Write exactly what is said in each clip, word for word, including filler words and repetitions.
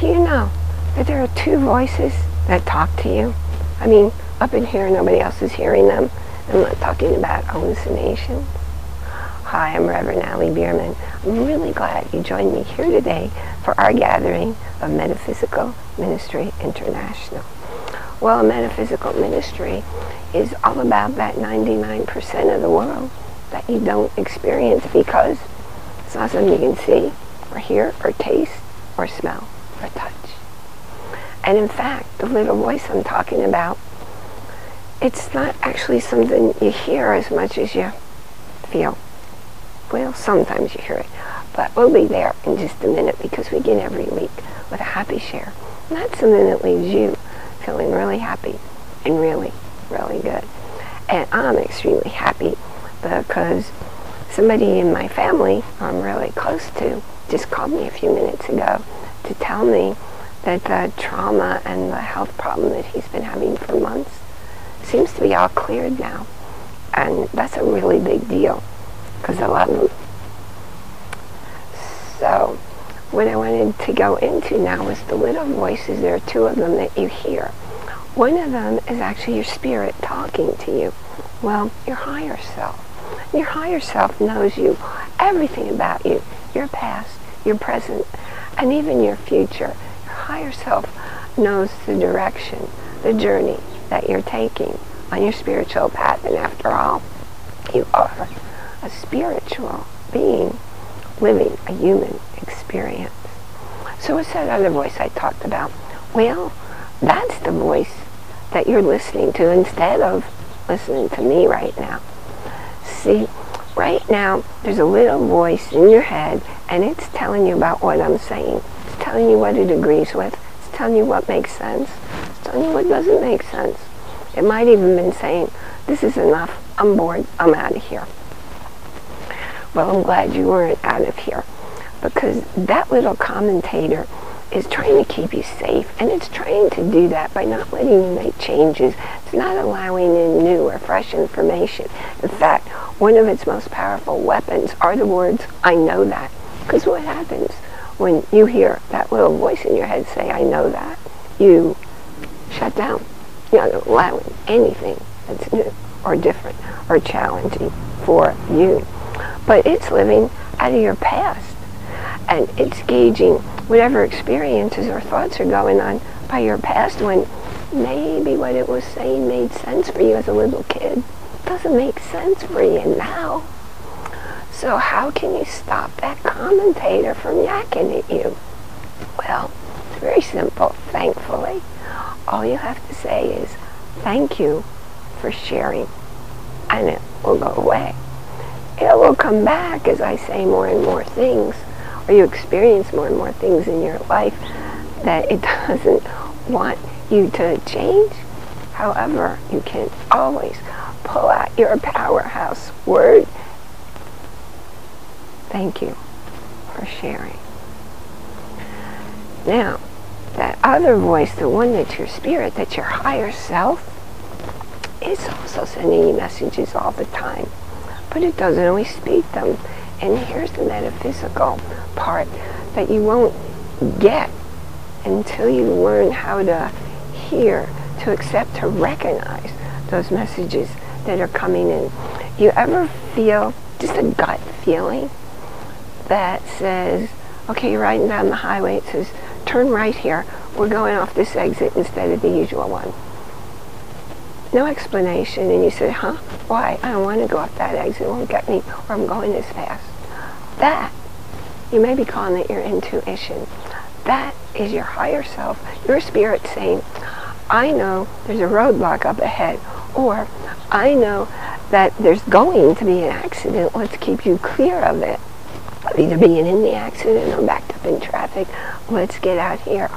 do you know that there are two voices that talk to you? I mean, up in here, nobody else is hearing them. I'm not talking about hallucinations. Hi, I'm Reverend Allie Bierman. I'm really glad you joined me here today for our gathering of Metaphysical Ministry International. Well, metaphysical ministry is all about that ninety-nine percent of the world that you don't experience because it's not something you can see or hear or taste or smell or touch. And in fact, the little voice I'm talking about, it's not actually something you hear as much as you feel. Well, sometimes you hear it, but we'll be there in just a minute because we get every week with a happy share. And that's something that leaves you feeling really happy and really, really good. And I'm extremely happy because somebody in my family I'm really close to just called me a few minutes ago to tell me that the trauma and the health problem that he's been having for months seems to be all cleared now, and that's a really big deal because I love them. So what I wanted to go into now is the little voices. There are two of them that you hear. One of them is actually your spirit talking to you. Well, your higher self. Your higher self knows you, everything about you, your past, your present, and even your future. Your higher self knows the direction, the journey that you're taking on your spiritual path. And after all, you are a spiritual being living a human experience. So what's that other voice I talked about? Well, that's the voice that you're listening to instead of listening to me right now. See, right now there's a little voice in your head and it's telling you about what I'm saying. It's telling you what it agrees with. It's telling you what makes sense. Telling you what doesn't make sense. It might even been saying, this is enough, I'm bored, I'm out of here. Well, I'm glad you weren't out of here, because that little commentator is trying to keep you safe, and it's trying to do that by not letting you make changes. It's not allowing in new or fresh information. In fact, one of its most powerful weapons are the words, I know that. Because what happens when you hear that little voice in your head say, I know that? You shut down. You're not allowing anything that's new or different or challenging for you. But it's living out of your past, and it's gauging whatever experiences or thoughts are going on by your past, when maybe what it was saying made sense for you as a little kid. It doesn't make sense for you now. So how can you stop that commentator from yakking at you? Well, it's very simple, thankfully. All you have to say is, thank you for sharing, and it will go away. It will come back as I say more and more things, or you experience more and more things in your life that it doesn't want you to change. However, you can always pull out your powerhouse word, thank you for sharing. Now, that other voice, the one that's your spirit, that's your higher self, is also sending you messages all the time, but it doesn't always speak them. And here's the metaphysical part that you won't get until you learn how to hear, to accept, to recognize those messages that are coming in. You ever feel just a gut feeling that says, okay, you're riding down the highway, it says, turn right here, we're going off this exit instead of the usual one. No explanation, and you say, huh, why? I don't want to go off that exit, it won't get me, or I'm going this fast. That, you may be calling it your intuition. That is your higher self, your spirit saying, I know there's a roadblock up ahead, or I know that there's going to be an accident, let's keep you clear of it. Either being in the accident or backed up in traffic, let's get out here.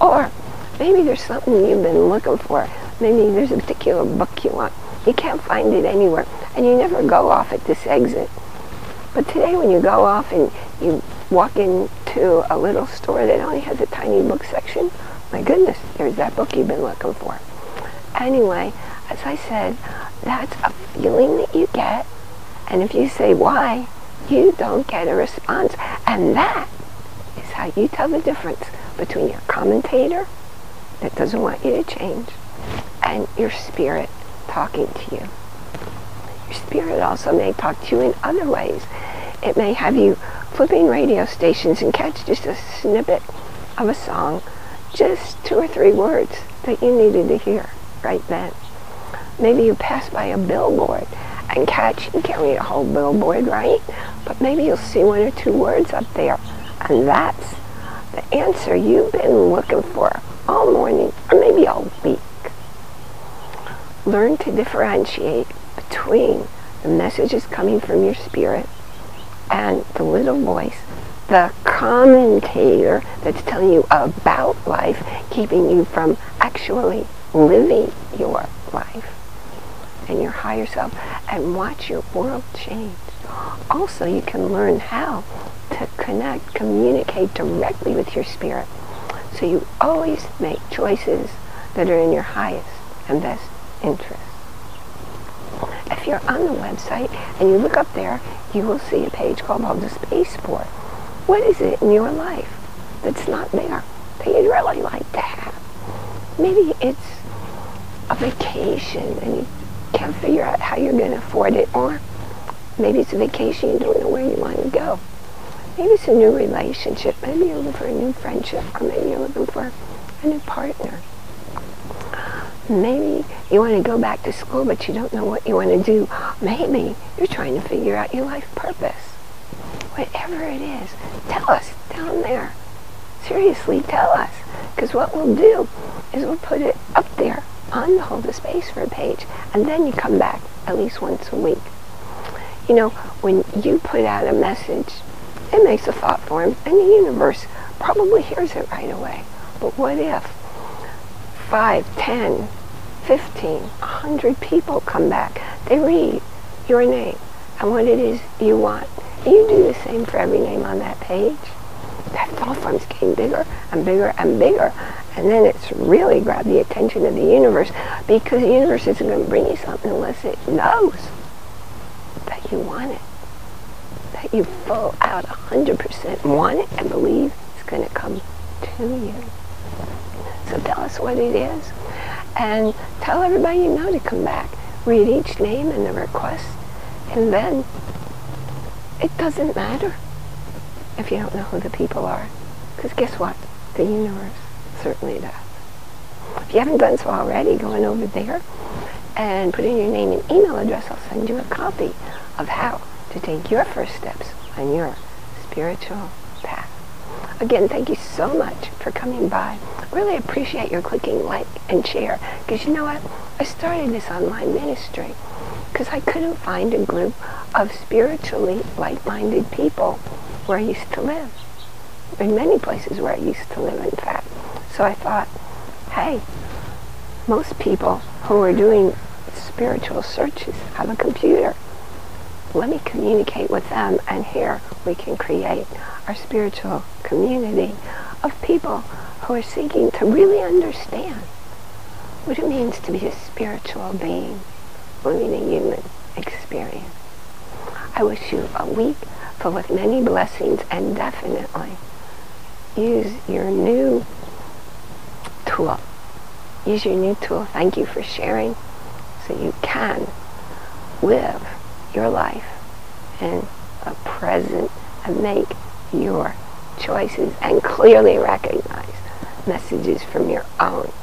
Or maybe there's something you've been looking for. Maybe there's a particular book you want. You can't find it anywhere, and you never go off at this exit. But today when you go off and you walk into a little store that only has a tiny book section, my goodness, there's that book you've been looking for. Anyway, as I said, that's a feeling that you get, and if you say why, you don't get a response, and that is how you tell the difference between your commentator that doesn't want you to change and your spirit talking to you. Your spirit also may talk to you in other ways. It may have you flipping radio stations and catch just a snippet of a song, just two or three words that you needed to hear right then. Maybe you pass by a billboard and catch, you can't read a whole billboard, right? But maybe you'll see one or two words up there, and that's the answer you've been looking for all morning, or maybe all week. Learn to differentiate between the messages coming from your spirit and the little voice, the commentator that's telling you about life, keeping you from actually living your life and your higher self, and watch your world change. Also, you can learn how to connect, communicate directly with your spirit, so you always make choices that are in your highest and best interest. If you're on the website and you look up there, you will see a page called the Spaceport. What is it in your life that's not there that you'd really like to have? Maybe it's a vacation and you can't figure out how you're going to afford it, or maybe it's a vacation you don't know where you want to go. Maybe it's a new relationship, maybe you're looking for a new friendship, or maybe you're looking for a new partner. Maybe you want to go back to school, but you don't know what you want to do. Maybe you're trying to figure out your life purpose. Whatever it is, tell us down there. Seriously, tell us. Because what we'll do is we'll put it up there on the Hold the Space for a page, and then you come back at least once a week. You know, when you put out a message, it makes a thought form, and the universe probably hears it right away. But what if five, ten, fifteen, a hundred people come back? They read your name and what it is you want. You do the same for every name on that page. That thought form's getting bigger and bigger and bigger, and then it's really grabbed the attention of the universe, because the universe isn't going to bring you something unless it knows that you want it, that you full out one hundred percent want it and believe it's going to come to you. So tell us what it is, and tell everybody you know to come back. Read each name and the request, and then it doesn't matter if you don't know who the people are, because guess what? The universe certainly does. If you haven't done so already, go on over there and put in your name and email address. I'll send you a copy of how to take your first steps on your spiritual path. Again, thank you so much for coming by. Really appreciate your clicking like and share, because you know what? I started this online ministry because I couldn't find a group of spiritually like-minded people where I used to live. In many places where I used to live, in fact. So I thought, hey, most people who are doing spiritual searches have a computer. Let me communicate with them, and here we can create our spiritual community of people who are seeking to really understand what it means to be a spiritual being living a human experience. I wish you a week full of many blessings, and definitely use your new tool. Use your new tool. Thank you for sharing, so you can live your life in the present and make your choices and clearly recognize messages from your own